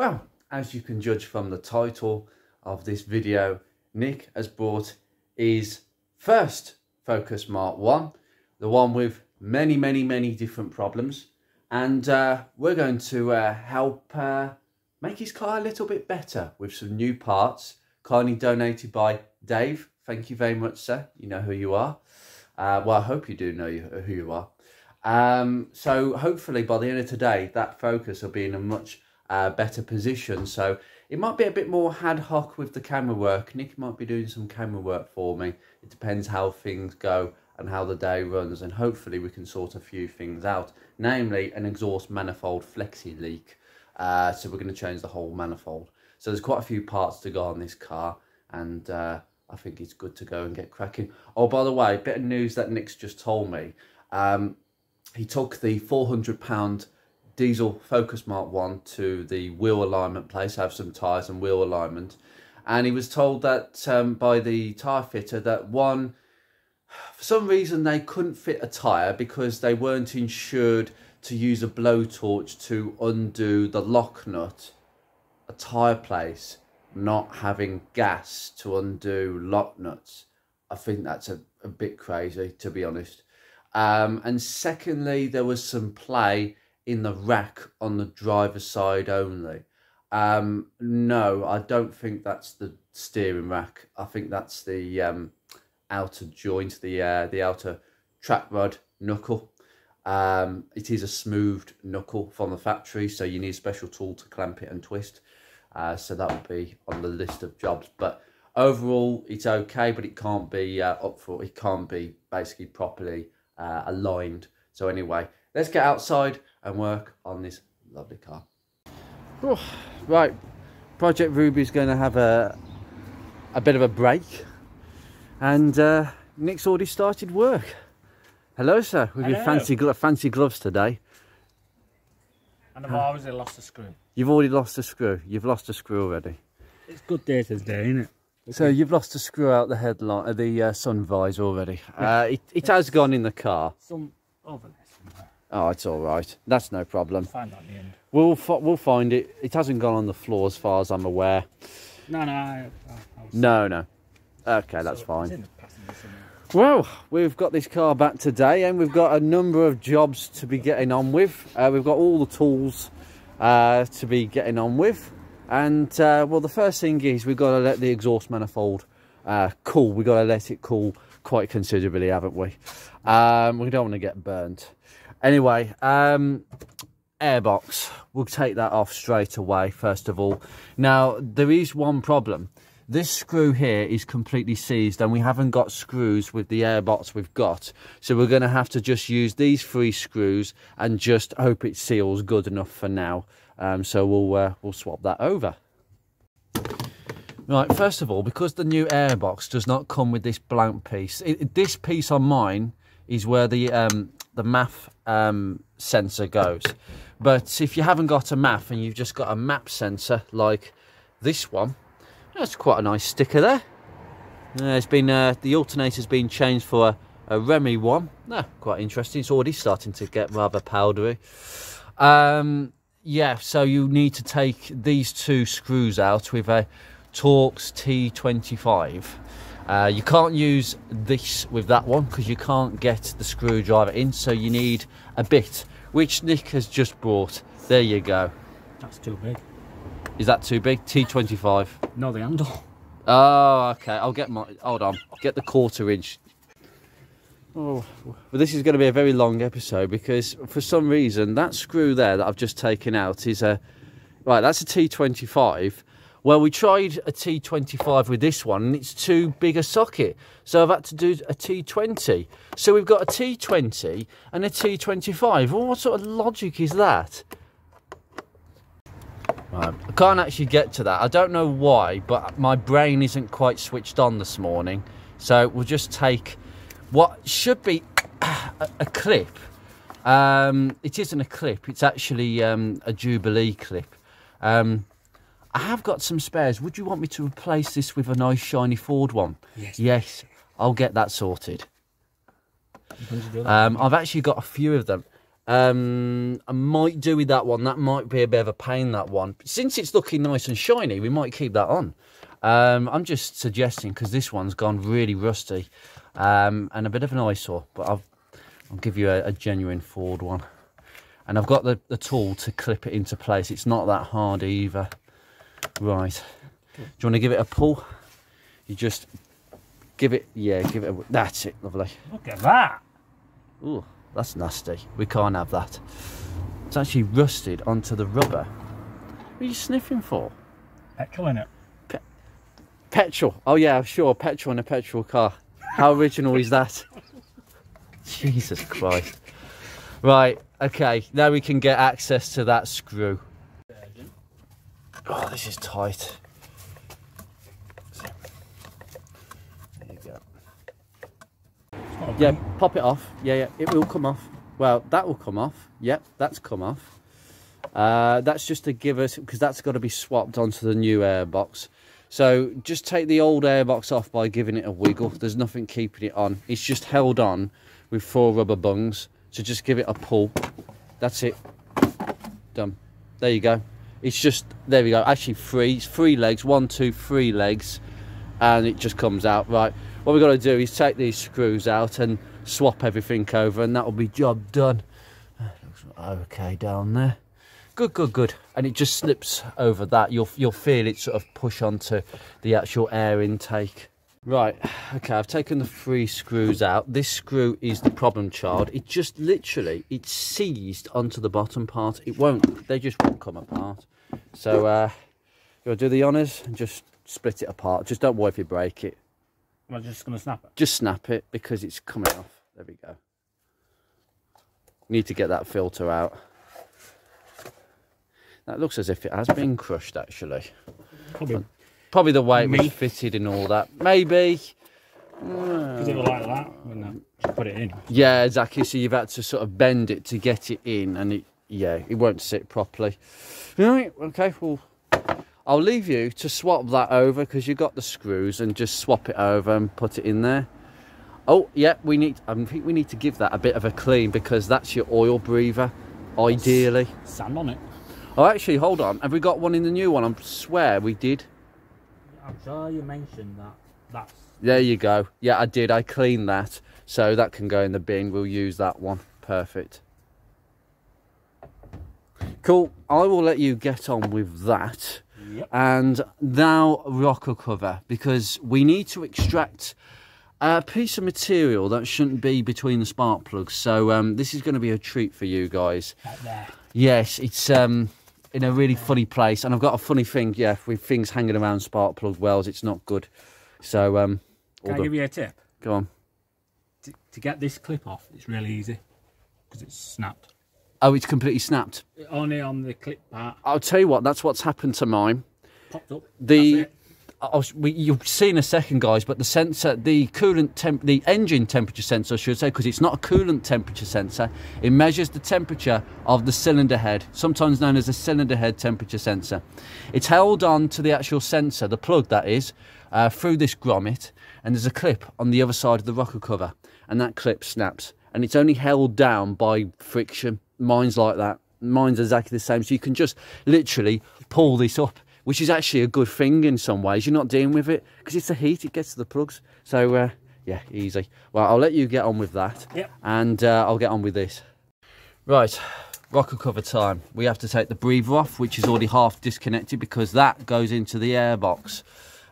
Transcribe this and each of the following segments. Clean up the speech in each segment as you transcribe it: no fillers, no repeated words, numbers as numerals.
Well, as you can judge from the title of this video, Nick has bought his first Focus Mark One, the one with many different problems, and we're going to help make his car a little bit better with some new parts, kindly donated by Dave. Thank you very much, sir. You know who you are. Well, I hope you do know who you are. So hopefully by the end of today, that Focus will be in a much better position. So it might be a bit more ad hoc with the camera work. Nick might be doing some camera work for me. It depends how things go and how the day runs, and hopefully we can sort a few things out, namely an exhaust manifold flexi leak. So we're going to change the whole manifold. So there's quite a few parts to go on this car, and I think it's good to go and get cracking. Oh, by the way, bit of news that Nick's just told me. He took the £400 diesel Focus Mark One to the wheel alignment place, have some tyres and wheel alignment, and he was told that by the tyre fitter that one, for some reason they couldn't fit a tyre because they weren't insured to use a blowtorch to undo the lock nut, a tyre place, not having gas to undo lock nuts. I think that's a bit crazy, to be honest. And secondly, there was some play in the rack on the driver's side only. No, I don't think that's the steering rack. I think that's the outer joint, the outer track rod knuckle. It is a smoothed knuckle from the factory, so you need a special tool to clamp it and twist. So that would be on the list of jobs. But overall, it's okay, but it can't be it can't be basically properly aligned. So anyway, let's get outside and work on this lovely car. Oh, right, Project Ruby's going to have a bit of a break, and Nick's already started work. Hello, sir, with your fancy gloves today. And I've already lost a screw. You've already lost a screw. You've lost a screw already. It's good day today, isn't it? Okay. So you've lost a screw out the headlight, the sun visor already. It has gone in the car. Some over there somewhere. Oh, it's all right. That's no problem. We'll find it on the end. We'll find it. It hasn't gone on the floor, as far as I'm aware. No. Okay, that's fine. It's in the passenger somewhere. Well, we've got this car back today, and we've got a number of jobs to be getting on with. We've got all the tools to be getting on with, and well, the first thing is we've got to let the exhaust manifold cool. We've got to let it cool quite considerably, haven't we? We don't want to get burnt. Anyway, airbox, we'll take that off straight away first of all. Now, there is one problem. This screw here is completely seized, and we haven't got screws with the airbox we've got. So we're going to have to just use these three screws and just hope it seals good enough for now. So we'll swap that over. Right, first of all, because the new airbox does not come with this blank piece, this piece on mine is where the MAF sensor goes. But if you haven't got a MAF and you've just got a MAP sensor like this one, that's quite a nice sticker there. It's been the alternator's been changed for a Remy one. Quite interesting. It's already starting to get rather powdery. Yeah, so you need to take these two screws out with a Torx T25. You can't use this with that one because you can't get the screwdriver in, so you need a bit, which Nick has just brought. There you go. That's too big. Is that too big? T25. No, the handle. Oh, okay. I'll get my... Hold on. Get the quarter inch. Oh, well, this is going to be a very long episode because for some reason that screw there that I've just taken out is a... Right, that's a T25. Well, we tried a T25 with this one and it's too big a socket. So I've had to do a T20. So we've got a T20 and a T25. Well, what sort of logic is that? Right. I can't actually get to that. I don't know why, but my brain isn't quite switched on this morning. So we'll just take what should be a clip. It isn't a clip. It's actually a Jubilee clip. I have got some spares. Would you want me to replace this with a nice shiny Ford one? Yes. Yes. I'll get that sorted. I've actually got a few of them. I might do with that one. That might be a bit of a pain, that one. But since it's looking nice and shiny, we might keep that on. I'm just suggesting, because this one's gone really rusty and a bit of an eyesore. But I'll give you a genuine Ford one. And I've got the tool to clip it into place. It's not that hard either. Right. Do you want to give it a pull? You just give it, yeah, give it a... That's it, lovely. Look at that. Ooh, that's nasty. We can't have that. It's actually rusted onto the rubber. What are you sniffing for? Petrol in it. Petrol. Oh, yeah, sure. Petrol in a petrol car. How original is that? Jesus Christ. Right, okay. Now we can get access to that screw. Oh, this is tight. There you go. Yeah, pop it off. Yeah, yeah, it will come off. Well, that will come off. Yep, that's come off. That's just to give us, because that's got to be swapped onto the new airbox. So just take the old airbox off by giving it a wiggle. There's nothing keeping it on. It's just held on with four rubber bungs. So just give it a pull. That's it. Done. There you go. It's just, there we go. Actually three, it's three legs. 1, 2, 3 legs. And it just comes out. Right. What we've got to do is take these screws out and swap everything over. And that will be job done. Looks okay down there. Good, good, good. And it just slips over that. You'll feel it sort of push onto the actual air intake. Right, okay, I've taken the 3 screws out. This screw is the problem child. It just literally, it's seized onto the bottom part. It won't, they just won't come apart. So, you'll do the honours and just split it apart. Just don't worry if you break it. I'm just going to snap it. Just snap it because it's coming off. There we go. Need to get that filter out. That looks as if it has been crushed, actually. Probably the way it was fitted and all that. Maybe. Because it was like that, wouldn't it? Just put it in. Yeah, exactly. So you've had to sort of bend it to get it in, and it, yeah, it won't sit properly. Right, okay, well, I'll leave you to swap that over because you've got the screws and just swap it over and put it in there. Oh, yeah, we need, I think we need to give that a bit of a clean because that's your oil breather, ideally. Sand on it. Oh, actually, hold on. Have we got one in the new one? I swear we did. I'm sure you mentioned that. That's... There you go. Yeah, I did. I cleaned that. So that can go in the bin. We'll use that one. Perfect. Cool. I will let you get on with that. Yep. And now rocker cover, because we need to extract a piece of material that shouldn't be between the spark plugs. So this is going to be a treat for you guys. Right there. Yes, it's in a really funny place, and I've got a funny thing, yeah, with things hanging around spark plug wells, it's not good. So can I give you a tip? Go on. To get this clip off, it's really easy because it's snapped. Oh, it's completely snapped? Only on the clip part. I'll tell you what, that's what's happened to mine. Popped up. You've seen a second, guys, but the sensor, the engine temperature sensor, I should say, because it's not a coolant temperature sensor. It measures the temperature of the cylinder head, sometimes known as a cylinder head temperature sensor. It's held on to the actual sensor, the plug that is, through this grommet, and there's a clip on the other side of the rocker cover, and that clip snaps, and it's only held down by friction. Mine's like that. Mine's exactly the same, so you can just literally pull this up, which is actually a good thing in some ways. You're not dealing with it, because it's the heat, it gets to the plugs. So, yeah, easy. Well, I'll let you get on with that, yep. And I'll get on with this. Right, rocker cover time. We have to take the breather off, which is already half disconnected, because that goes into the airbox,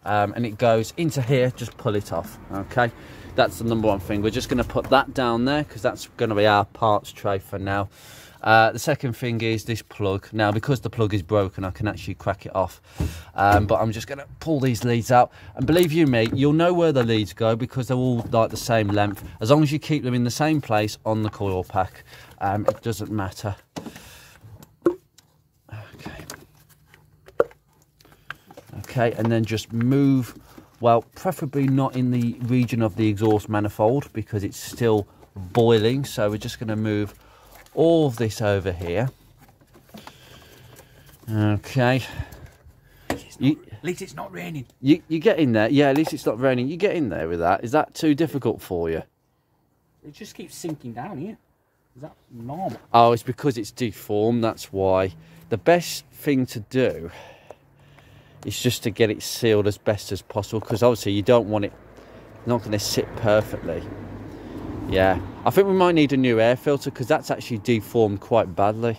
and it goes into here, just pull it off, okay? That's the #1 thing. We're just going to put that down there, because that's going to be our parts tray for now. The second thing is this plug. Now, because the plug is broken, I can actually crack it off. But I'm just going to pull these leads out. And believe you me, you'll know where the leads go because they're all like the same length. As long as you keep them in the same place on the coil pack, it doesn't matter. Okay. Okay, and then just move, well, preferably not in the region of the exhaust manifold because it's still boiling. So we're just going to move all of this over here. Okay. At least it's not raining. You get in there. Yeah, at least it's not raining. You get in there with that. Is that too difficult for you? It just keeps sinking down here. Is that normal? Oh, it's because it's deformed, that's why. The best thing to do is just to get it sealed as best as possible, because obviously you don't want it, not going to sit perfectly. Yeah, I think we might need a new air filter because that's actually deformed quite badly.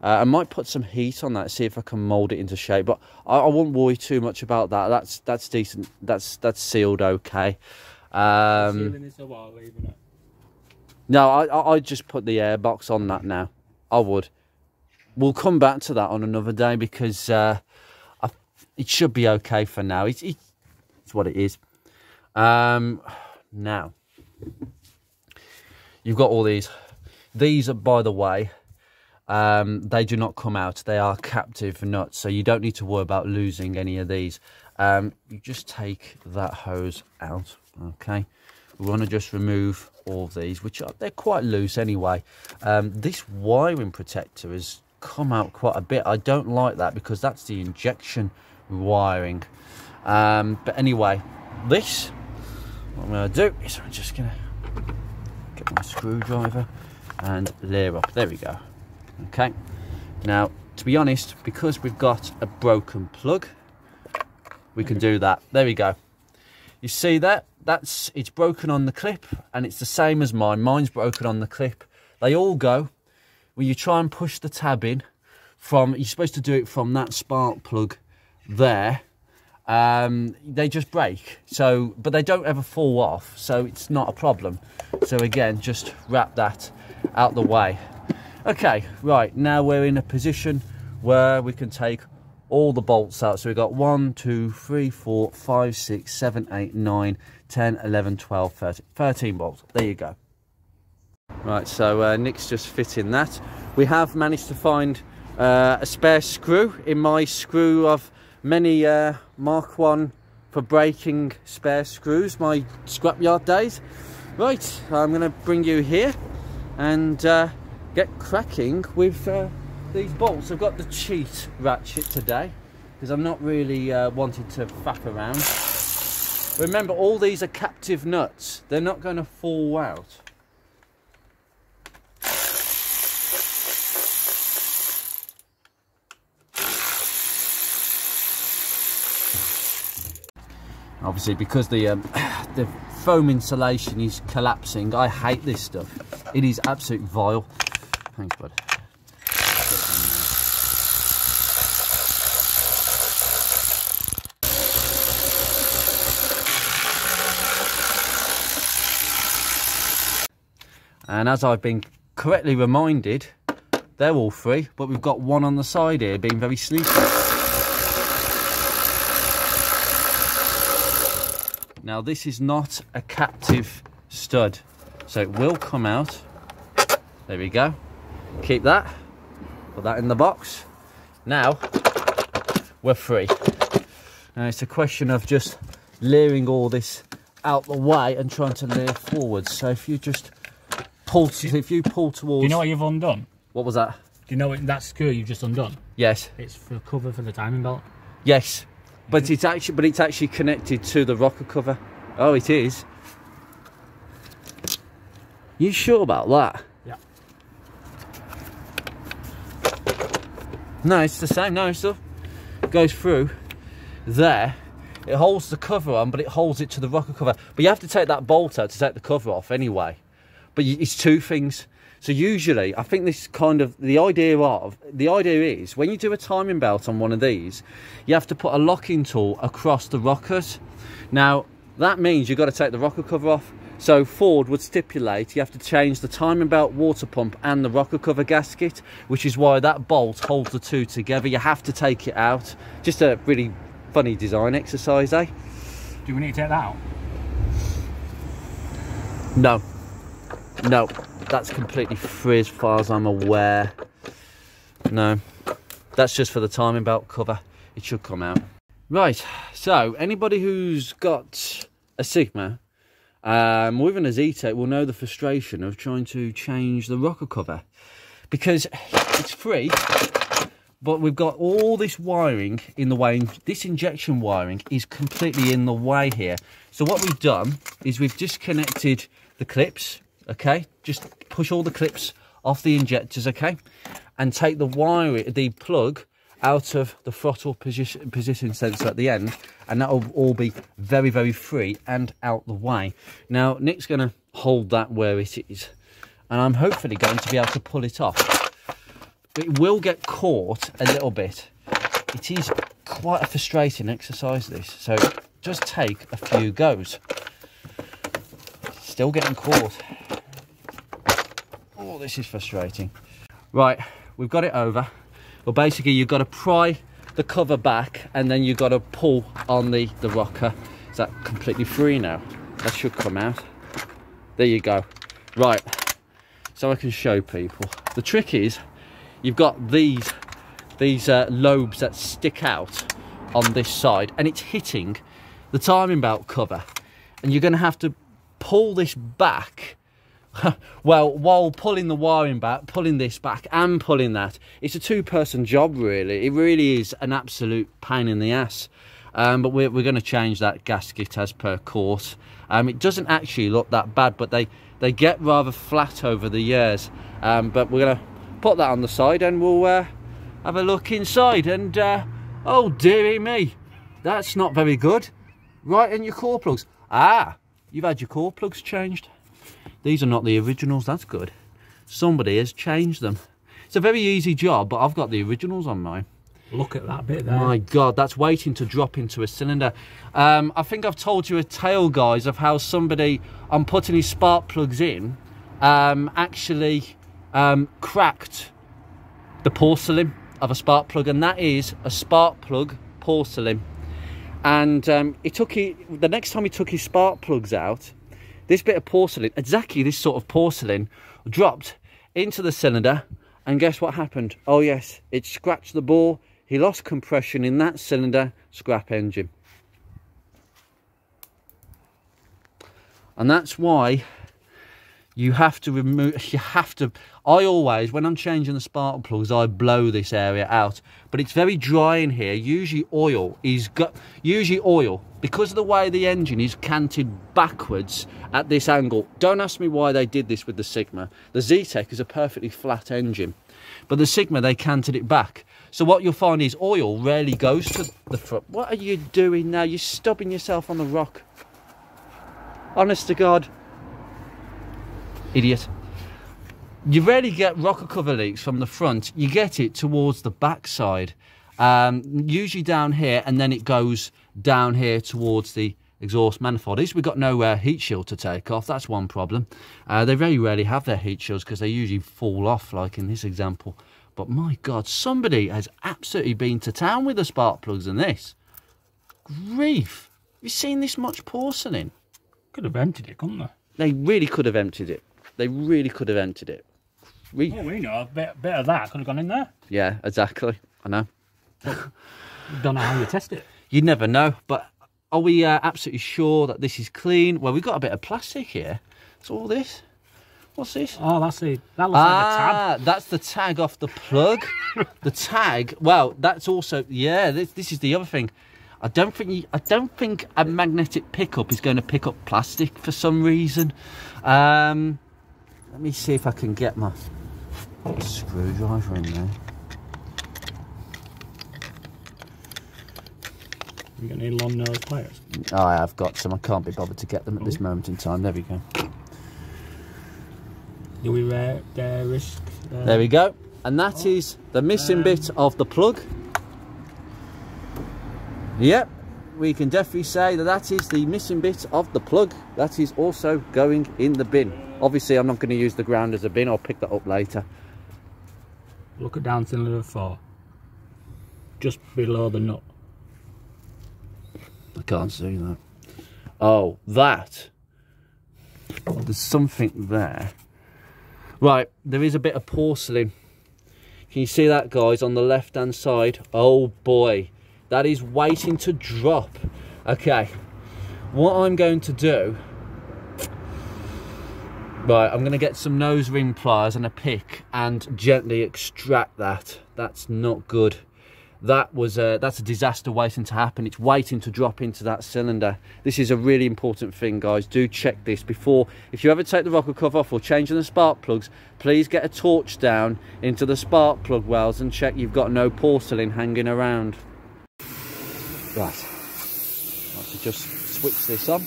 I might put some heat on that, see if I can mold it into shape, but I wouldn't worry too much about that. That's decent, that's sealed okay. Sealing is a while, leaving it. No, I just put the air box on that now. I would. We'll come back to that on another day because it should be okay for now. It's what it is. Now, you've got all these. These are, by the way, they do not come out. They are captive nuts, so you don't need to worry about losing any of these. You just take that hose out, okay? We want to just remove all of these, which are, they're quite loose anyway. This wiring protector has come out quite a bit. I don't like that because that's the injection wiring. But anyway, this, what I'm going to do is I'm just going to get my screwdriver and layer up. There we go. Okay. Now, to be honest, because we've got a broken plug, we can do that. There we go. You see that? It's broken on the clip, and it's the same as mine. Mine's broken on the clip. They all go. When you try and push the tab in, you're supposed to do it from that spark plug there. They just break. So, but they don't ever fall off, so it's not a problem. So again, just wrap that out the way. Okay, right, now we're in a position where we can take all the bolts out. So we've got 1, 2, 3, 4, 5, 6, 7, 8, 9, 10, 11, 12, 13. 13 bolts. There you go. Right, so Nick's just fitting that. We have managed to find a spare screw in my screw of many Mark 1 for breaking spare screws, my scrapyard days. Right, I'm going to bring you here and get cracking with... these bolts. I've got the cheat ratchet today because I'm not really wanting to faff around. Remember, all these are captive nuts. They're not going to fall out. Obviously, because the foam insulation is collapsing, I hate this stuff. It is absolute vile. Thanks, bud. And as I've been correctly reminded, they're all free, but we've got one on the side here being very sleepy. Now, this is not a captive stud, so it will come out. There we go. Keep that. Put that in the box. Now, we're free. Now, it's a question of just leering all this out the way and trying to leer forwards. So if you just... If you pull towards... Do you know what you've undone? What was that? Do you know that screw you've just undone? Yes. It's for cover for the timing belt. Yes, but it's actually connected to the rocker cover. Oh, it is. You sure about that? Yeah. No, it's the same. No, stuff goes through there. It holds the cover on, but it holds it to the rocker cover. But you have to take that bolt out to take the cover off anyway. But it's two things. So usually, I think this kind of, the idea is, when you do a timing belt on one of these, you have to put a locking tool across the rockers. Now, that means you've got to take the rocker cover off. So Ford would stipulate you have to change the timing belt, water pump, and the rocker cover gasket, which is why that bolt holds the two together. You have to take it out. Just a really funny design exercise, eh? Do we need to take that out? No. No, that's completely free as far as I'm aware. No, that's just for the timing belt cover. It should come out. Right, so anybody who's got a Sigma, or even a Zeta, will know the frustration of trying to change the rocker cover. Because it's free, but we've got all this wiring in the way. This injection wiring is completely in the way here. So what we've done is we've disconnected the clips. Okay, just push all the clips off the injectors, okay, and take the wire, the plug, out of the throttle position sensor at the end, and that will all be very, very free and out the way. Now Nick's going to hold that where it is, and I'm hopefully going to be able to pull it off. But it will get caught a little bit. It is quite a frustrating exercise, this, so just take a few goes. Still getting caught. Oh, this is frustrating. Right, we've got it over. Well, basically you've got to pry the cover back and then you've got to pull on the rocker. Is that completely free now? That should come out. There you go. Right, so I can show people. The trick is you've got these lobes that stick out on this side, and it's hitting the timing belt cover, and you're going to have to pull this back. Well, while pulling the wiring back, pulling this back and pulling that, it's a two-person job, really. It really is an absolute pain in the ass. But we're going to change that gasket as per course. It doesn't actually look that bad, but they get rather flat over the years. But we're going to put that on the side and we'll have a look inside. And oh dearie me, that's not very good. Right in your core plugs. Ah, you've had your core plugs changed. These are not the originals, that's good. Somebody has changed them. It's a very easy job, but I've got the originals on mine. Look at that bit there. My God, that's waiting to drop into a cylinder. I think I've told you a tale, guys, of how somebody, on putting his spark plugs in, actually cracked the porcelain of a spark plug, and that is a spark plug porcelain. And the next time he took his spark plugs out, this bit of porcelain, exactly this sort of porcelain, dropped into the cylinder, and guess what happened? Oh yes, it scratched the bore. He lost compression in that cylinder, scrap engine. And that's why you have to remove, I always, when I'm changing the spark plugs, I blow this area out, but it's very dry in here. Usually oil is got, because of the way the engine is canted backwards at this angle. Don't ask me why they did this with the Sigma. The Zeta is a perfectly flat engine, but the Sigma, they canted it back. So what you'll find is oil rarely goes to the front. What are you doing now? You're stubbing yourself on the rock. Honest to God. Idiot. You rarely get rocker cover leaks from the front. You get it towards the back side, usually down here, and then it goes down here towards the exhaust manifold. At least we've got no heat shield to take off. That's one problem. They very rarely have their heat shields because they usually fall off, like in this example. But my God, somebody has absolutely been to town with the spark plugs and this. Grief. Have you seen this much porcelain? Could have emptied it, couldn't they? They really could have emptied it. They really could have emptied it. Well, we know a bit of that could have gone in there. Yeah, exactly. I know. Don't know how you test it. You never know. But are we absolutely sure that this is clean? Well, we've got a bit of plastic here. It's all this. What's this? Oh, that's the that looks like a tag. That's the tag off the plug. The tag. Well, that's also This is the other thing. I don't think a magnetic pickup is going to pick up plastic for some reason. Let me see if I can get my screwdriver in there. You got any long nose pliers? I have got some. I can't be bothered to get them at this moment in time. There we go. Do we dare risk? There we go. And that is the missing bit of the plug. Yep, we can definitely say that that is the missing bit of the plug. That is also going in the bin. Obviously, I'm not going to use the ground as a bin. I'll pick that up later. Look at down cylinder 4. Just below the nut. I can't see that. Oh, that. There's something there. Right, there is a bit of porcelain. Can you see that, guys, on the left-hand side? Oh, boy. That is waiting to drop. Okay, what I'm going to do, right, I'm going to get some nose ring pliers and a pick and gently extract that. That's not good. that was that's a disaster waiting to happen. It's waiting to drop into that cylinder. This is a really important thing, guys. Do check this before, if you ever take the rocker cover off or changing the spark plugs, please get a torch down into the spark plug wells and check you've got no porcelain hanging around. Right, I should just switch this on,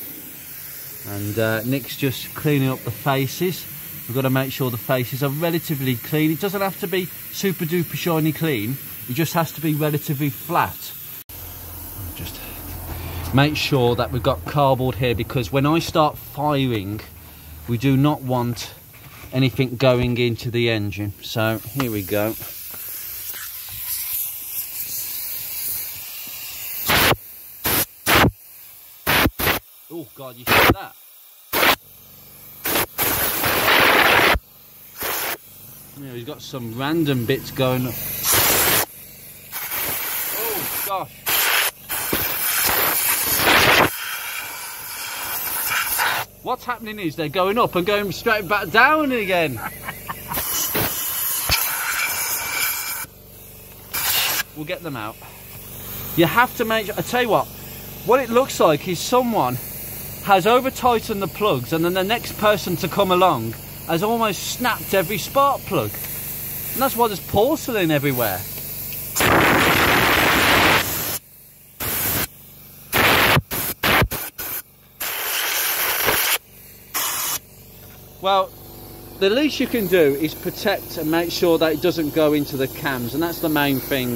and Nick's just cleaning up the faces. We've got to make sure the faces are relatively clean. It doesn't have to be super duper shiny clean. It just has to be relatively flat. Just make sure that we've got cardboard here, because when I start firing, we do not want anything going into the engine. So here we go. Oh God, you hear that? You know, he's got some random bits going up. Oh gosh. What's happening is they're going up and going straight back down again. We'll get them out. You have to make, I tell you what it looks like is someone has over tightened the plugs, and then the next person to come along has almost snapped every spark plug, and that's why there's porcelain everywhere. Well, the least you can do is protect and make sure that it doesn't go into the cams, and that's the main thing.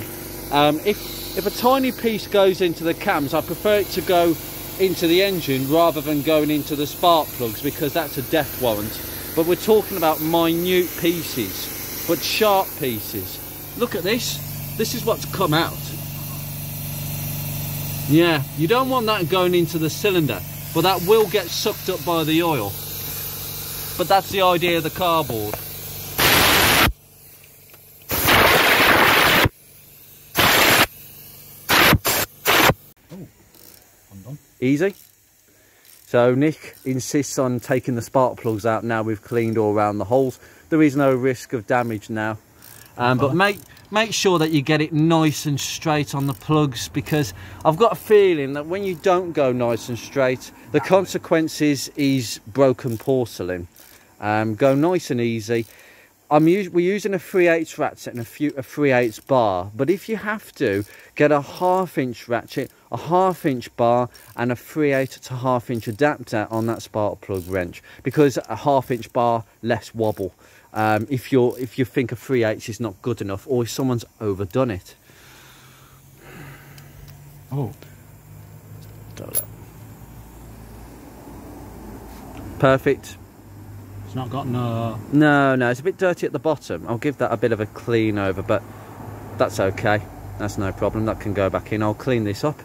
If a tiny piece goes into the cams, I prefer it to go into the engine rather than going into the spark plugs, because that's a death warrant. But we're talking about minute pieces, but sharp pieces. Look at this. This is what's come out. Yeah, you don't want that going into the cylinder, but that will get sucked up by the oil. But that's the idea of the cardboard. Oh, I'm done. Easy. So Nick insists on taking the spark plugs out now we've cleaned all around the holes. There is no risk of damage now. But make sure that you get it nice and straight on the plugs, because I've got a feeling that when you don't go nice and straight, the consequences is broken porcelain. Go nice and easy. We're using a 3/8 ratchet and a 3/8 bar, but if you have to, get a 1/2 inch ratchet, a 1/2 inch bar, and a 3/8 to 1/2 inch adapter on that spark plug wrench, because a 1/2 inch bar, less wobble. If you think a 3/8 is not good enough, or if someone's overdone it. Oh, perfect. It's not got no... No, it's a bit dirty at the bottom. I'll give that a bit of a clean over, but that's okay. That's no problem. That can go back in. I'll clean this up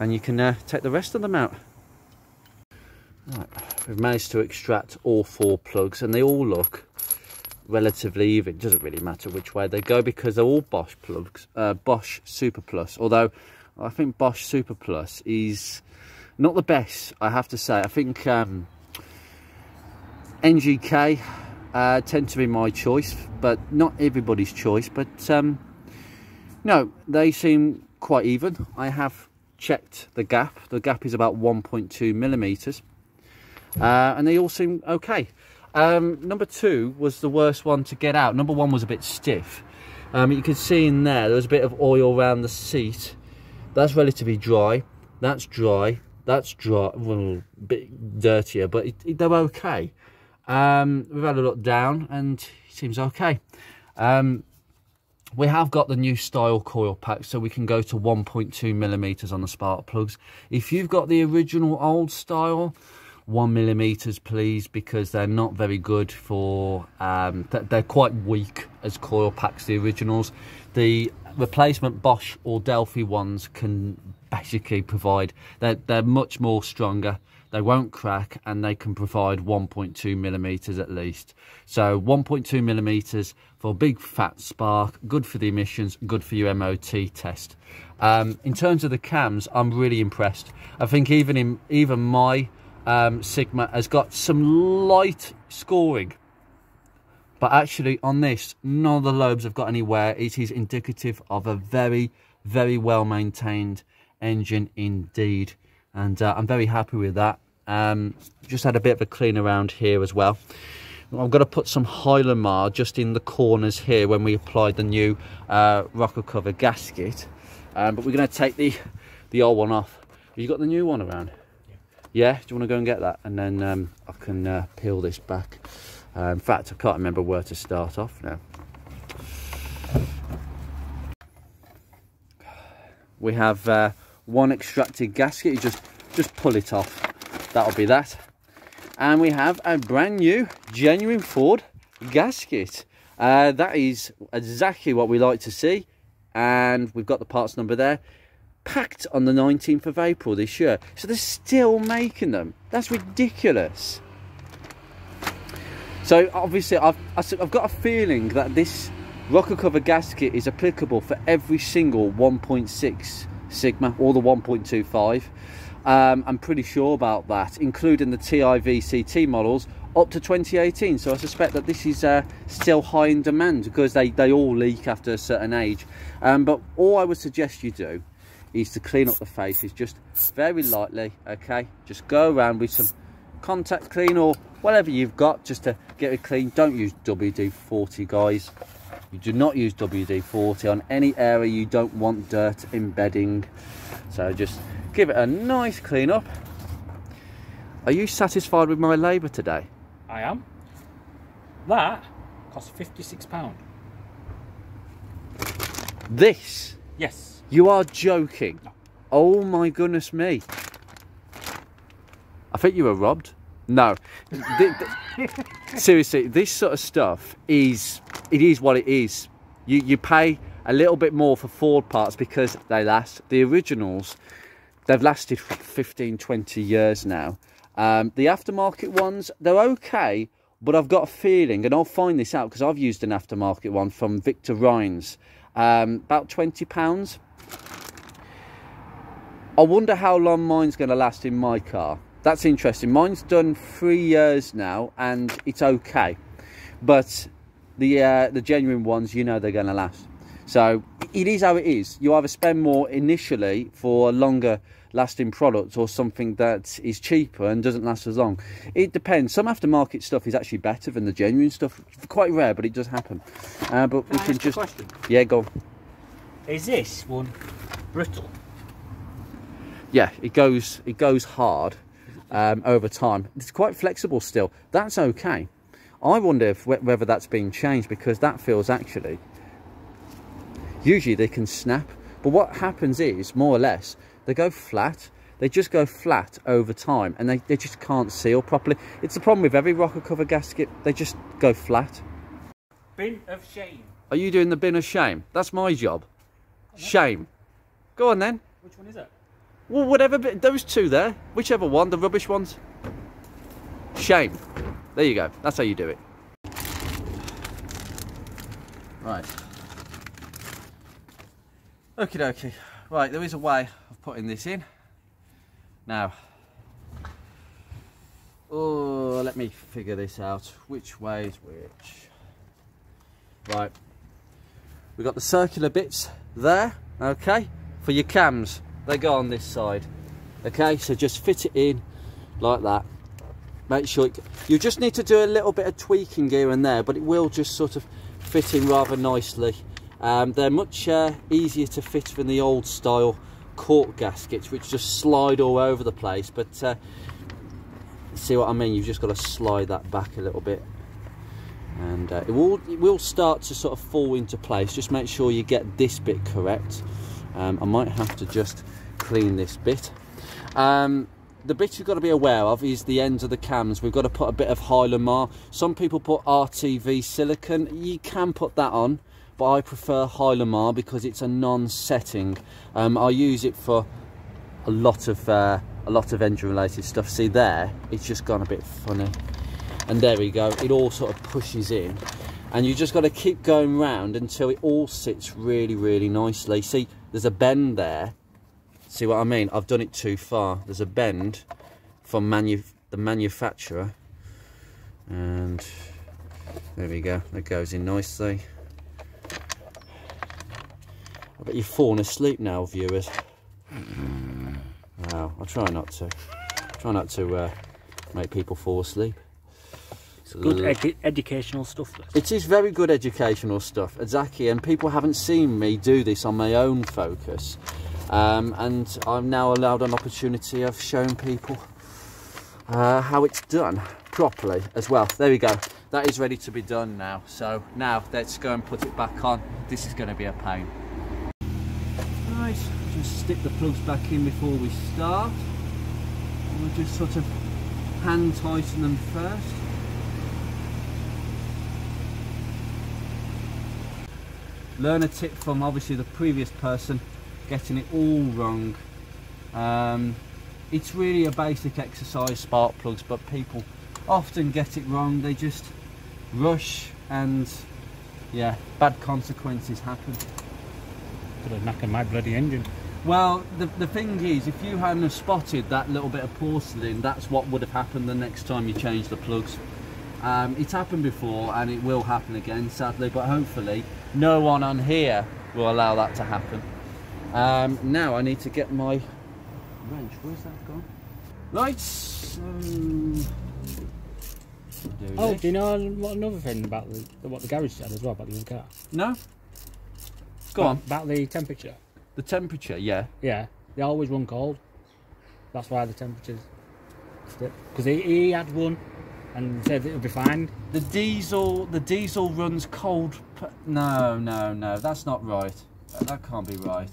and you can take the rest of them out. Right. We've managed to extract all four plugs, and they all look relatively even. It doesn't really matter which way they go, because they're all Bosch plugs, Bosch Super Plus. Although I think Bosch Super Plus is not the best, I have to say. I think... NGK tend to be my choice, but not everybody's choice. But no, they seem quite even. I have checked the gap. The gap is about 1.2mm, and they all seem okay. Number two was the worst one to get out. Number one was a bit stiff. You can see in there was a bit of oil around the seat. That's relatively dry. That's dry. That's dry. Well, a bit dirtier, but they're okay. We've had a look down and it seems okay. We have got the new style coil pack, so we can go to 1.2mm on the spark plugs. If you've got the original old style, 1mm please, because they're not very good for they're quite weak as coil packs, the originals. The replacement Bosch or Delphi ones can basically provide, they're much more stronger. They won't crack, and they can provide 1.2mm at least. So 1.2mm for a big fat spark, good for the emissions, good for your MOT test. In terms of the cams, I'm really impressed. I think even my Sigma has got some light scoring. But actually on this, none of the lobes have got anywhere. It is indicative of a very, very well maintained engine indeed, and I'm very happy with that. Just had a bit of a clean around here as well. I'm going to put some Hylomar just in the corners here when we apply the new rocker cover gasket, but we're going to take the old one off. Have you got the new one around? Yeah, do you want to go and get that? And then I can peel this back. In fact, I can't remember where to start off now. We have one extracted gasket. You just pull it off. That'll be that. And we have a brand new genuine Ford gasket. That is exactly what we like to see. And we've got the parts number there. Packed on the 19th of April this year, so they're still making them. That's ridiculous. So obviously I've got a feeling that this rocker cover gasket is applicable for every single 1.6 Sigma or the 1.25. I'm pretty sure about that, including the TIVCT models up to 2018. So I suspect that this is still high in demand because they all leak after a certain age. But all I would suggest you do is to clean up the faces just very lightly, okay? Just go around with some contact clean or whatever you've got just to get it clean. Don't use WD-40, guys. You do not use WD-40 on any area you don't want dirt embedding. So just give it a nice clean up. Are you satisfied with my labour today? I am. That cost £56. This? Yes. You are joking. No. Oh my goodness me. I think you were robbed. No. Seriously, this sort of stuff is, it is what it is. You pay a little bit more for Ford parts because they last. The originals, they've lasted 15, 20 years now. The aftermarket ones, they're okay, but I've got a feeling, and I'll find this out because I've used an aftermarket one from Victor Rhines, about £20. I wonder how long mine's going to last in my car. That's interesting. Mine's done 3 years now and it's okay, but the genuine ones, you know, they're going to last. So it is how it is. You either spend more initially for a longer lasting product or something that is cheaper and doesn't last as long. It depends. Some aftermarket stuff is actually better than the genuine stuff. It's quite rare, but it does happen. But can we can just question? Yeah, go on. Is this one brittle? Yeah, it goes hard over time. It's quite flexible still. That's okay. I wonder if whether that's been changed, because that feels actually, usually they can snap, but what happens is more or less they go flat. They just go flat over time, and they just can't seal properly. It's the problem with every rocker cover gasket. They just go flat. Bin of shame. Are you doing the bin of shame? That's my job. Shame. Go on then. Which one is it? Well, whatever, those two there. Whichever one, the rubbish ones. Shame. There you go. That's how you do it. Right. Okie dokie. Right, there is a way of putting this in. Now, oh, let me figure this out. Which way is which? Right. We've got the circular bits there, okay, for your cams. They go on this side, okay? So just fit it in like that. Make sure you just need to do a little bit of tweaking here and there, but it will just sort of fit in rather nicely. They're much easier to fit than the old style cork gaskets, which just slide all over the place. But see what I mean? You've just got to slide that back a little bit, and it will start to sort of fall into place. Just make sure you get this bit correct. I might have to just clean this bit. The bit you've got to be aware of is the ends of the cams. We've got to put a bit of Hylomar. Some people put RTV silicone. You can put that on, but I prefer Hylomar because it's a non-setting. I use it for a lot of engine related stuff. See there, it's just gone a bit funny. And there we go, it all sort of pushes in, and you just got to keep going round until it all sits really, really nicely. See, there's a bend there. See what I mean? I've done it too far. There's a bend from the manufacturer, and there we go, that goes in nicely. But you've fallen asleep now, viewers. Wow, I try not to. Try not to make people fall asleep. It's good educational stuff. It is very good educational stuff, exactly. And people haven't seen me do this on my own Focus. And I'm now allowed an opportunity of showing people how it's done properly as well. There we go. That is ready to be done now. So now let's go and put it back on. This is going to be a pain. Right, just stick the plugs back in before we start. We'll just sort of hand tighten them first. Learn a tip from obviously the previous person getting it all wrong. It's really a basic exercise, spark plugs, but people often get it wrong. They just rush and yeah, bad consequences happen. Could have knackered my bloody engine. Well, the thing is, if you hadn't have spotted that little bit of porcelain, that's what would have happened the next time you change the plugs. It's happened before and it will happen again, sadly, but hopefully no one on here will allow that to happen. Now I need to get my wrench. Where's that gone? Lights. Oh, do you know another thing about what the garage said as well about the new car? No. Go on. About the temperature. The temperature, yeah. Yeah, they always run cold. That's why the temperatures. Because he had one and said it'll be fine. The diesel runs cold. No, that's not right. That can't be right.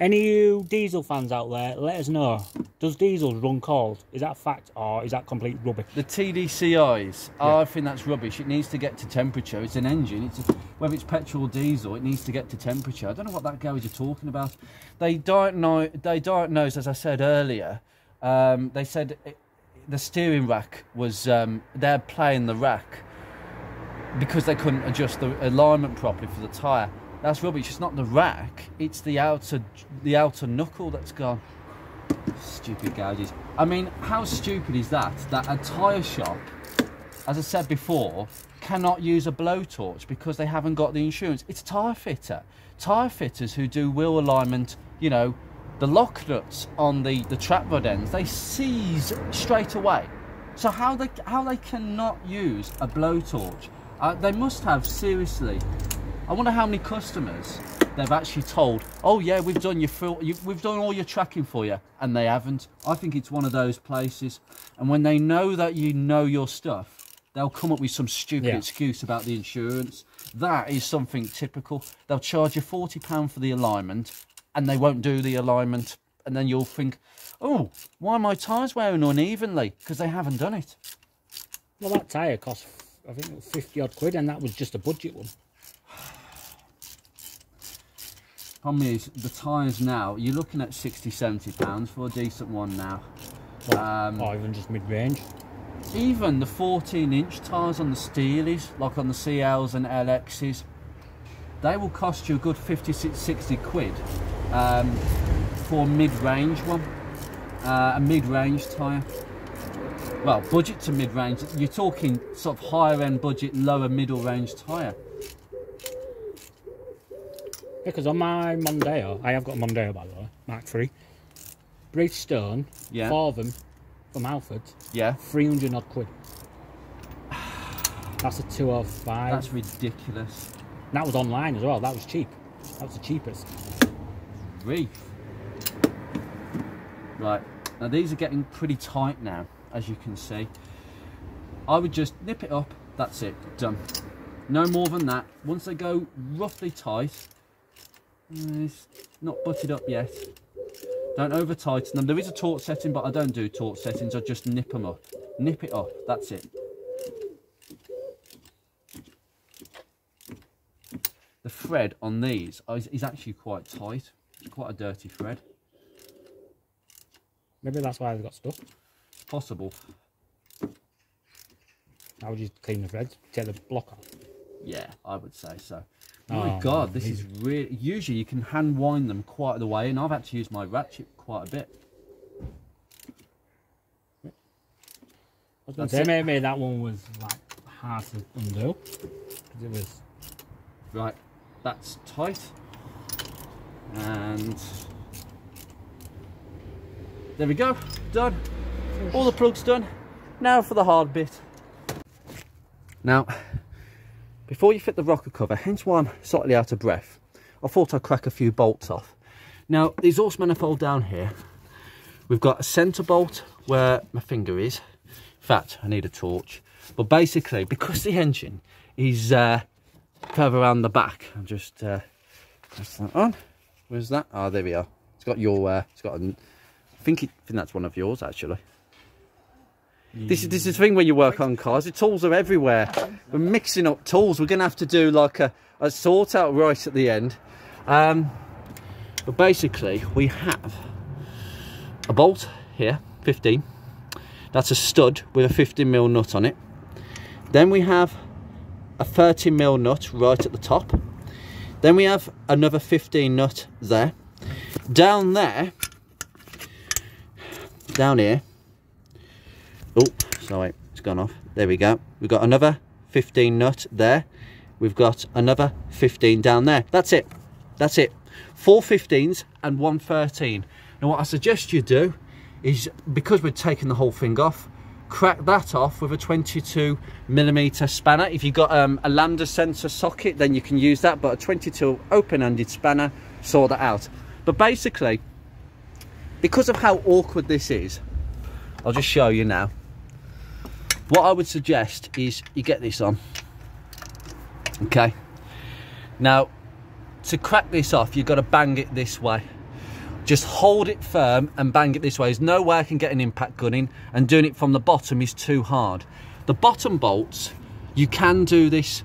Any of you diesel fans out there, let us know. Does diesel run cold? Is that a fact or is that complete rubbish? The TDCIs, yeah. I think that's rubbish. It needs to get to temperature. It's an engine. It's a, whether it's petrol or diesel, it needs to get to temperature. I don't know what that garage are talking about. They diagnosed, as I said earlier, they said the steering rack was, they're playing the rack because they couldn't adjust the alignment properly for the tyre. That's rubbish. It's not the rack, it's the outer knuckle that's gone. Stupid gouges. I mean, how stupid is that? That a tyre shop, as I said before, cannot use a blowtorch because they haven't got the insurance. It's tyre fitter. Tyre fitters who do wheel alignment, you know, the lock nuts on the trap rod ends, they seize straight away. So how they cannot use a blowtorch? They must have, seriously. I wonder how many customers they've actually told, oh yeah, we've done your we've done all your tracking for you, and they haven't. I think it's one of those places, and when they know that you know your stuff, they'll come up with some stupid excuse about the insurance. That is something typical. They'll charge you £40 for the alignment, and they won't do the alignment, and then you'll think, oh, why are my tyres wearing unevenly? Because they haven't done it. Well, that tyre cost, I think it was 50 odd quid, and that was just a budget one. Problem is, the tyres now, you're looking at £60, £70 for a decent one now. Or even just mid-range. Even the 14-inch tyres on the Steelies, like on the CLs and LXs, they will cost you a good 50, 60 quid for a mid-range one, a mid-range tyre. Well, budget to mid-range, you're talking sort of higher-end budget, lower middle-range tyre. Because on my Mondeo, I have got a Mondeo, by the way, Mark 3. Bridgestone, yeah. Four of them from Alford, yeah. 300 odd quid. That's a 205. That's ridiculous. And that was online as well, that was cheap. That was the cheapest. Reef. Right, now these are getting pretty tight now, as you can see. I would just nip it up, that's it, done. No more than that. Once they go roughly tight, it's not butted up yet. Don't over tighten them. There is a torque setting, but I don't do torque settings. I just nip them up. Nip it up. That's it. The thread on these is actually quite tight. It's quite a dirty thread. Maybe that's why they got stuck. It's possible. I would just clean the threads, take the block off. Yeah, I would say so. My God, this is really... Usually you can hand wind them quite the way, and I've had to use my ratchet quite a bit. I was going to say, maybe that one was like hard to undo. Because it was... Right, that's tight. And there we go, done. All the plugs done. Now for the hard bit. Now, before you fit the rocker cover, hence why I'm slightly out of breath, I thought I'd crack a few bolts off. Now, the exhaust manifold down here, we've got a centre bolt where my finger is. In fact, I need a torch. But basically, because the engine is further around the back, I'm just press that on. Where's that? Oh, there we are. It's got your. It's got. I think that's one of yours actually. Yeah. This is the thing when you work on cars. The tools are everywhere. We're mixing up tools. We're gonna have to do like a sort out right at the end. But basically, we have a bolt here, 15. That's a stud with a 15mm nut on it. Then we have a 30mm nut right at the top. Then we have another 15 nut there. Down there, down here, oh, sorry, it's gone off. There we go. We've got another 15 nut there. We've got another 15 down there. That's it. That's it. 4 15s and 1 13. Now what I suggest you do is, because we're taking the whole thing off, crack that off with a 22mm spanner. If you've got a lambda sensor socket, then you can use that, but a 22 open-ended spanner, sort that out. But basically, because of how awkward this is, I'll just show you now. What I would suggest is you get this on, okay? Now, to crack this off, you've got to bang it this way. Just hold it firm and bang it this way. There's no way I can get an impact gun in, and doing it from the bottom is too hard. The bottom bolts, you can do this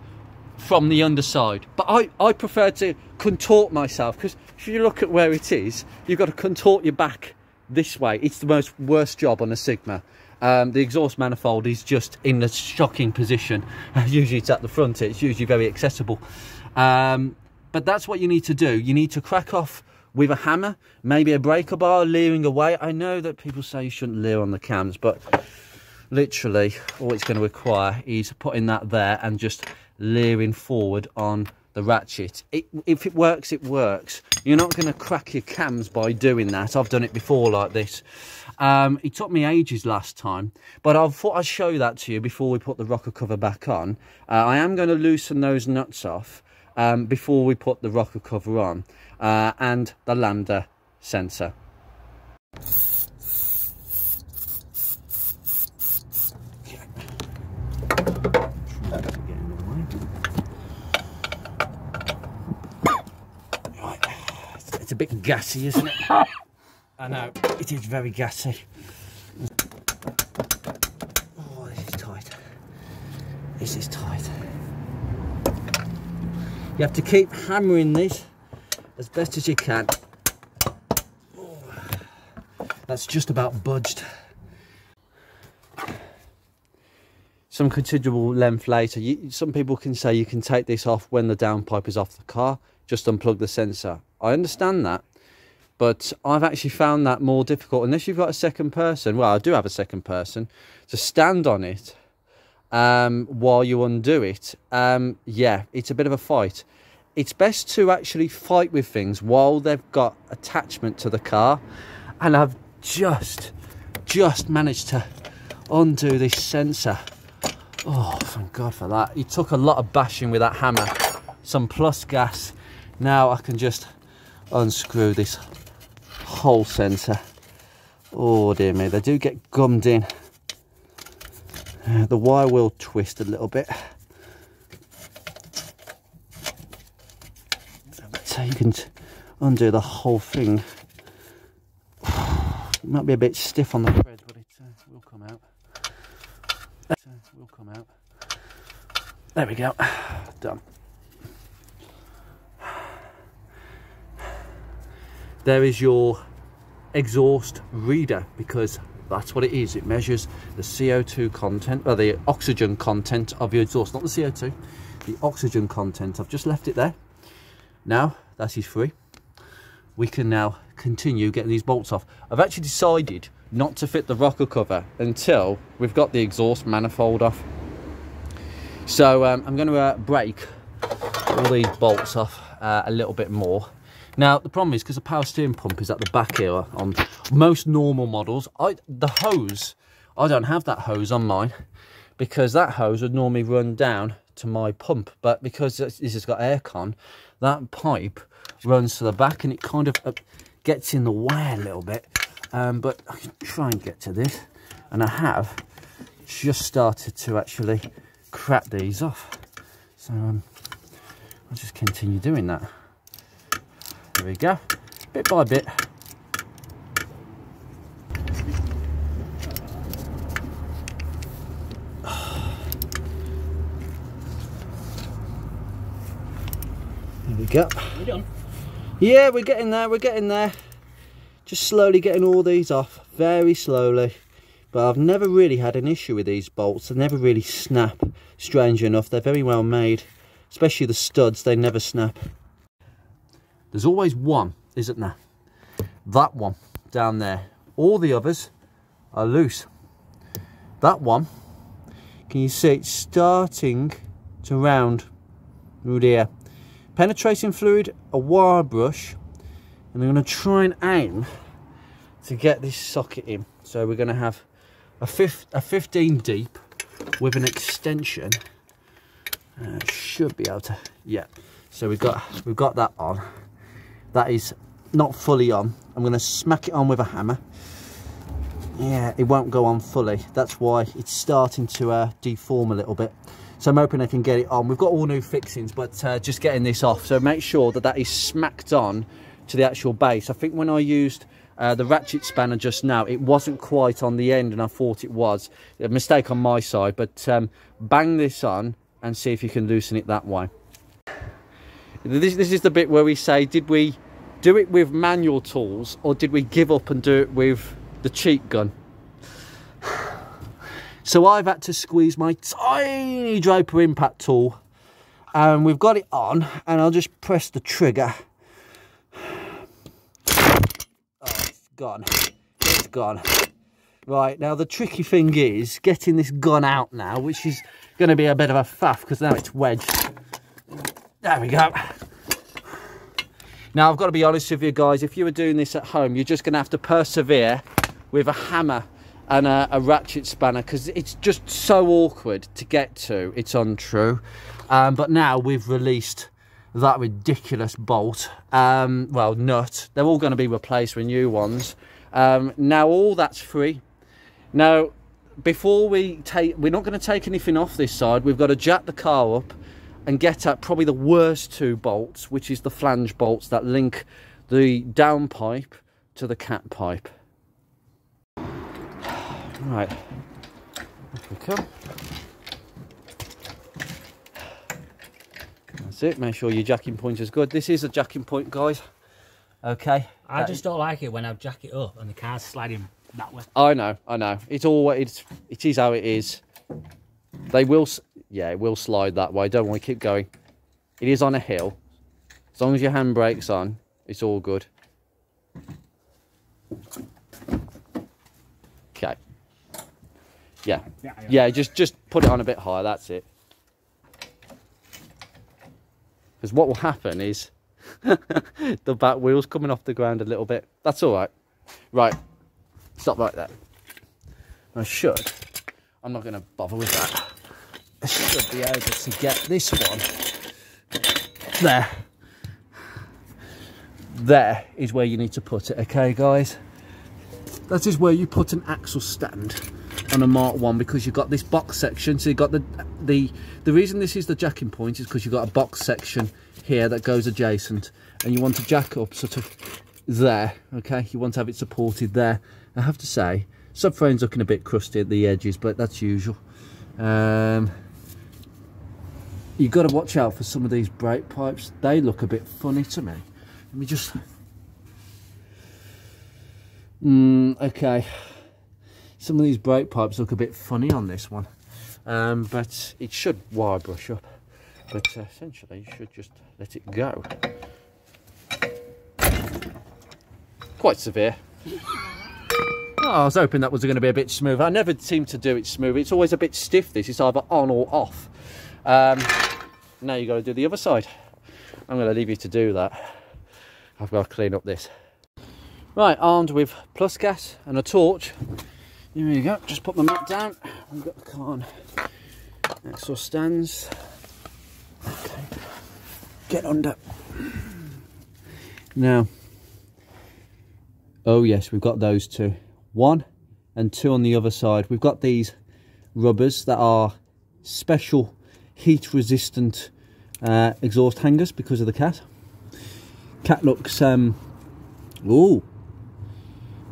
from the underside, but I prefer to contort myself, because if you look at where it is, you've got to contort your back this way. It's the most worst job on a Sigma. The exhaust manifold is just in a shocking position. Usually it's at the front, it's usually very accessible. But that's what you need to do. You need to crack off with a hammer, maybe a breaker bar, leering away. I know that people say you shouldn't leer on the cams, but literally all it's going to require is putting that there and just leering forward on the ratchet. If it works, it works. You're not going to crack your cams by doing that. I've done it before like this. It took me ages last time, but I thought I'd show that to you before we put the rocker cover back on. I am going to loosen those nuts off before we put the rocker cover on, and the lambda sensor. Right. It's a bit gassy, isn't it? I know, it is very gassy. Oh, this is tight. This is tight. You have to keep hammering this as best as you can. Oh, that's just about budged. Some considerable length later, some people can say you can take this off when the downpipe is off the car, just unplug the sensor. I understand that, but I've actually found that more difficult, unless you've got a second person. Well, I do have a second person to stand on it. While you undo it, yeah, it's a bit of a fight. It's best to actually fight with things while they've got attachment to the car. And I've just managed to undo this sensor. Oh, thank God for that. It took a lot of bashing with that hammer, some plus gas. Now I can just unscrew this whole sensor. Oh dear me, they do get gummed in. The wire will twist a little bit. So you can undo the whole thing. It might be a bit stiff on the thread, but it will come out. There we go. Done. There is your exhaust reader, because that's what it is. It measures the CO2 content, or the oxygen content of your exhaust. Not the CO2, the oxygen content. I've just left it there. Now, that is free. We can now continue getting these bolts off. I've actually decided not to fit the rocker cover until we've got the exhaust manifold off. So I'm going to break all these bolts off a little bit more, Now, the problem is, because the power steering pump is at the back here on most normal models, the hose, I don't have that hose on mine, because that hose would normally run down to my pump. But because this has got aircon, that pipe runs to the back and it kind of gets in the way a little bit. But I can try and get to this. And I have just started to actually crack these off. So I'll just continue doing that. There we go, bit by bit. There we go. We're done. Yeah, we're getting there, we're getting there. Just slowly getting all these off, very slowly. But I've never really had an issue with these bolts. They never really snap, strange enough. They're very well made, especially the studs, they never snap. There's always one, isn't there? That one down there. All the others are loose. That one, can you see it's starting to round through there? Penetrating fluid, a wire brush, and I'm going to try and aim to get this socket in. So we're going to have a 15 deep with an extension. Should be able to, yeah. So we've got that on. That is not fully on. I'm going to smack it on with a hammer. Yeah, it won't go on fully. That's why it's starting to deform a little bit. So I'm hoping I can get it on. We've got all new fixings, but just getting this off. So make sure that that is smacked on to the actual base. I think when I used the ratchet spanner just now, it wasn't quite on the end, and I thought it was. A mistake on my side, but bang this on and see if you can loosen it that way. This is the bit where we say, did we do it with manual tools, or did we give up and do it with the cheat gun? So I've had to squeeze my tiny Draper impact tool, and we've got it on, and I'll just press the trigger. Oh, it's gone. It's gone. Right, now the tricky thing is getting this gun out now, which is going to be a bit of a faff, because now it's wedged. There we go. Now, I've got to be honest with you guys, if you were doing this at home, you're just going to have to persevere with a hammer and a ratchet spanner, because it's just so awkward to get to. It's untrue. But now we've released that ridiculous bolt, well, nut. They're all going to be replaced with new ones. Now all that's free. Now, before we take, we're not going to take anything off this side. We've got to jack the car up and get at probably the worst two bolts, which is the flange bolts that link the downpipe to the cat pipe. Right, off we come. That's it, make sure your jacking point is good. This is a jacking point, guys. Okay. I just don't like it when I jack it up and the car's sliding that way. I know. It is how it is. They will, yeah, it will slide that way. Don't worry, keep going. It is on a hill. As long as your handbrake's on, it's all good. Okay. Yeah. Yeah, just put it on a bit higher, that's it. Because what will happen is the back wheel's coming off the ground a little bit. That's all right. Right. Stop right there. I'm not going to bother with that. I should be able to get this one. There. There is where you need to put it, okay, guys? That is where you put an axle stand on a Mark 1, because you've got this box section. So you've got the reason this is the jacking point is because you've got a box section here that goes adjacent, and you want to jack up sort of there, okay? You want to have it supported there. I have to say, subframe's looking a bit crusty at the edges, but that's usual. You've got to watch out for some of these brake pipes. They look a bit funny to me. Let me just... okay. Some of these brake pipes look a bit funny on this one. But it should wire brush up. But essentially, you should just let it go. Quite severe. Oh, I was hoping that was going to be a bit smooth. I never seem to do it smooth. It's always a bit stiff, this. It's either on or off. Now you've got to do the other side. I'm going to leave you to do that. I've got to clean up this. Right, armed with plus gas and a torch. Here we go, just put my mat down. We've got the car on axle stands. Okay, get under. Now, oh yes, we've got those two. One and two on the other side. We've got these rubbers that are special heat resistant exhaust hangers because of the cat. Cat looks, oh,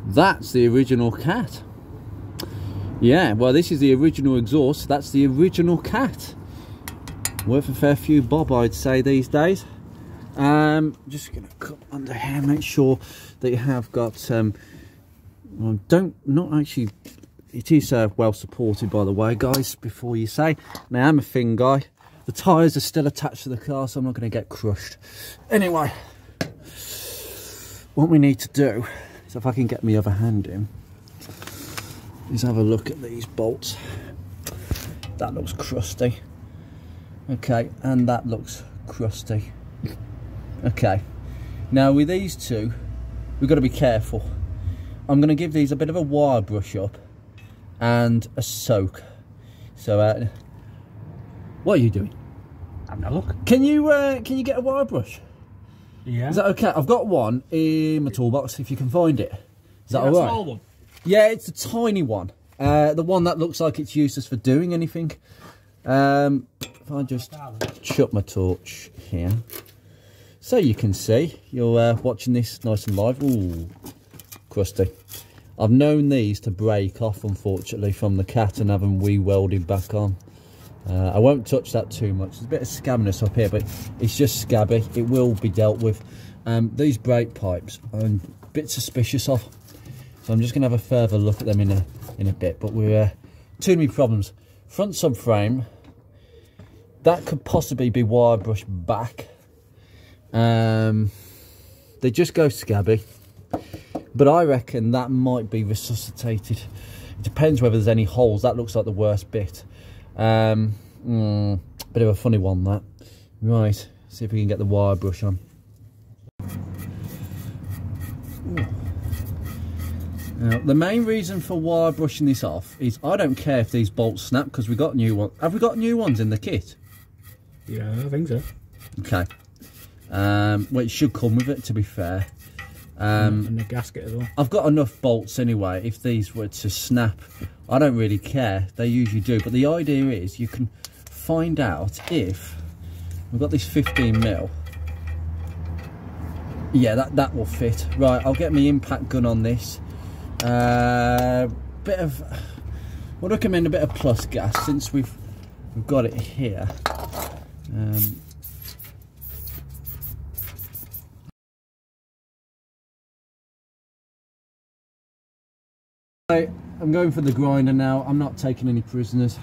that's the original cat. Yeah, well, this is the original exhaust. That's the original cat. Worth a fair few bob, I'd say, these days. Just gonna come under here, make sure that you have got. Well, it is well supported, by the way, guys. Before you say, now I'm a thin guy. The tyres are still attached to the car, so I'm not going to get crushed. Anyway, what we need to do is, if I can get my other hand in, is have a look at these bolts. That looks crusty. Okay, and that looks crusty. Okay, now with these two, we've got to be careful. I'm going to give these a bit of a wire brush up and a soak. So, what are you doing? Having a look. Can you get a wire brush? Yeah. Is that okay? I've got one in my toolbox, if you can find it. Is that all right? That's a small one. Yeah, it's a tiny one. The one that looks like it's useless for doing anything. If I just chuck my torch here, so you can see, you're watching this nice and live. Ooh, crusty. I've known these to break off, unfortunately, from the cat and have them re-welded back on. I won't touch that too much. There's a bit of scabbiness up here, but it's just scabby. It will be dealt with. These brake pipes, I'm a bit suspicious of. So I'm just going to have a further look at them in a bit, but we're too many problems. Front subframe, that could possibly be wire brushed back. They just go scabby, but I reckon that might be resuscitated. It depends whether there's any holes. That looks like the worst bit. Bit of a funny one, that. Right, see if we can get the wire brush on. Now, the main reason for wire brushing this off is I don't care if these bolts snap, because we got new ones. Have we got new ones in the kit? Yeah, I think so. Okay. Well, it should come with it, to be fair. And the gasket as well. I've got enough bolts anyway. If these were to snap, I don't really care. They usually do. But the idea is you can find out if we've got this 15mm. Yeah, that will fit. Right, I'll get my impact gun on this. Bit of, we'll recommend a bit of plus gas since we've got it here. I'm going for the grinder now. I'm not taking any prisoners.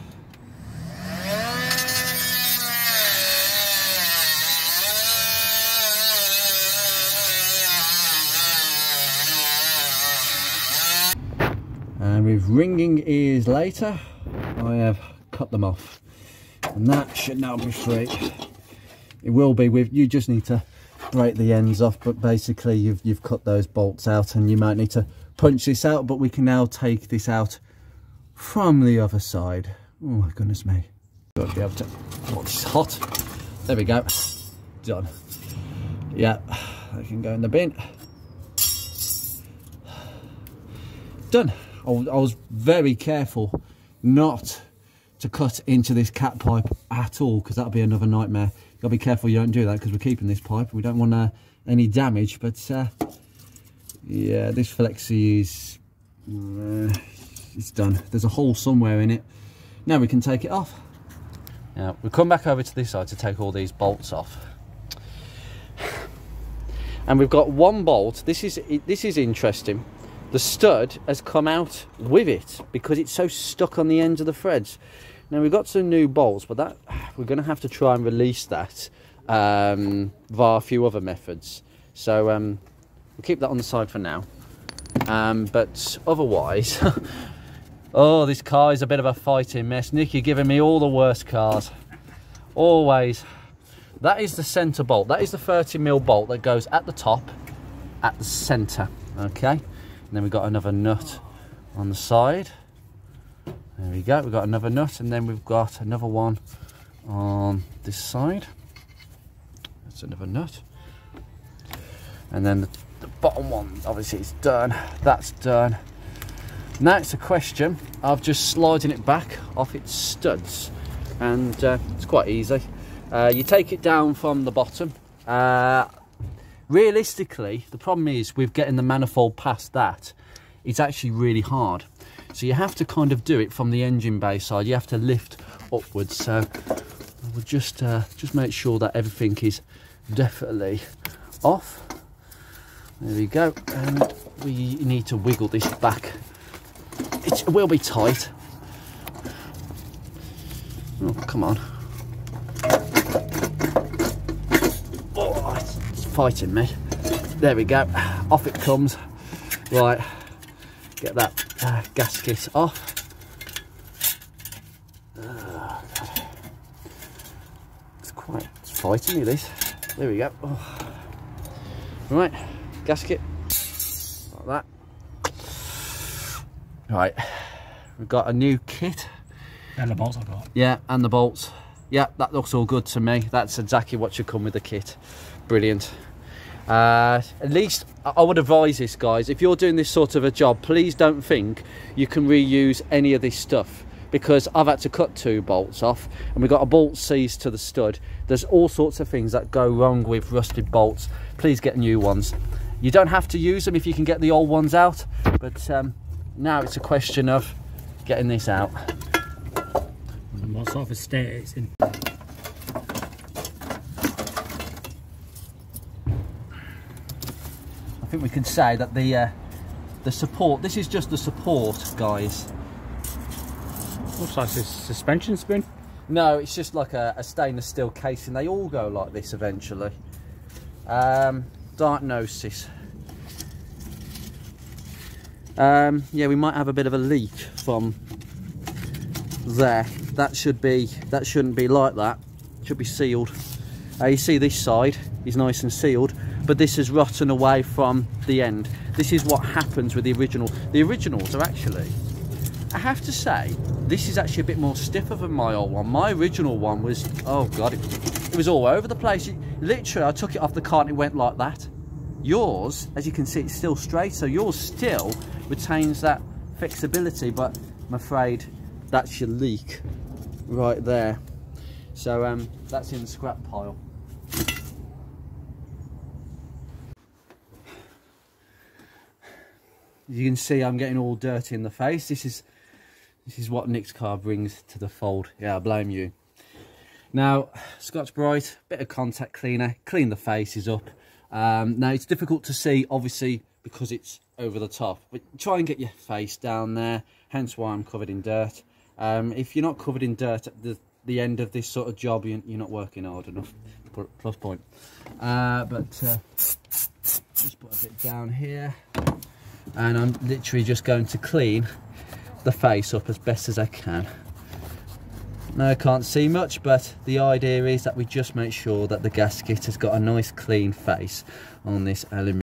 And with ringing ears later, I have cut them off. And that should now be free. It will be with, you just need to break the ends off, but basically you've cut those bolts out and you might need to punch this out, but we can now take this out from the other side. Oh my goodness me. Got to be able to, oh, it's hot. There we go, done. Yeah, I can go in the bin. Done. I was very careful not to cut into this cat pipe at all, because that'll be another nightmare. You've got to be careful you don't do that, because we're keeping this pipe. We don't want any damage, but yeah, this flexi is, it's done. There's a hole somewhere in it. Now we can take it off. Now we'll come back over to this side to take all these bolts off. And we've got one bolt. This is interesting. The stud has come out with it because it's so stuck on the ends of the threads. Now we've got some new bolts, but that we're going to have to try and release that via a few other methods. So we'll keep that on the side for now. But otherwise, oh, this car is a bit of a fighting mess. Nick, you're giving me all the worst cars. Always. That is the centre bolt. That is the 30mm bolt that goes at the top at the center. Okay, and then we've got another nut on the side. There we go, we've got another nut, and then we've got another one on this side. That's another nut. And then the bottom one, obviously it's done, that's done. Now it's a question of just sliding it back off its studs, and it's quite easy. You take it down from the bottom. Realistically, the problem is with getting the manifold past that, it's actually really hard. So you have to kind of do it from the engine bay side. You have to lift upwards. So I would just make sure that everything is definitely off. There we go. And we need to wiggle this back. It will be tight. Oh, come on. Oh, it's fighting me. There we go. Off it comes. Right. Get that gasket off. Oh, it's fighting me, this. There we go. Oh. Right. Gasket. Like that. Right. We've got a new kit. And the bolts I've got. Yeah, and the bolts. Yeah, that looks all good to me. That's exactly what should come with the kit. Brilliant. At least I would advise this, guys. If you're doing this sort of a job, please don't think you can reuse any of this stuff, because I've had to cut 2 bolts off, and we've got a bolt seized to the stud. There's all sorts of things that go wrong with rusted bolts. Please get new ones. You don't have to use them if you can get the old ones out, but now it's a question of getting this out. And what sort of a state it's in. I think we can say that the support, this is just the support, guys. Looks like a suspension spring. No, it's just like a stainless steel casing. They all go like this eventually. Diagnosis. Yeah, we might have a bit of a leak from there. That shouldn't be like that. It should be sealed. You see this side is nice and sealed, but this has rotten away from the end. This is what happens with the original. The originals are actually, I have to say, this is actually a bit more stiffer than my old one. My original one was, oh God, it was all over the place. Literally, I took it off the cart and it went like that. Yours, as you can see, it's still straight, so yours still retains that fixability, but I'm afraid that's your leak right there. So that's in the scrap pile. As you can see, I'm getting all dirty in the face. This is what Nick's car brings to the fold. Yeah, I blame you. Now, Scotch-Brite, bit of contact cleaner, clean the faces up. Now, it's difficult to see, obviously, because it's over the top. But try and get your face down there, hence why I'm covered in dirt. If you're not covered in dirt at the end of this sort of job, you're not working hard enough. Plus point. But just put a bit down here. And I'm literally just going to clean the face up as best as I can. Now I can't see much, but the idea is that we just make sure that the gasket has got a nice clean face on this aluminium.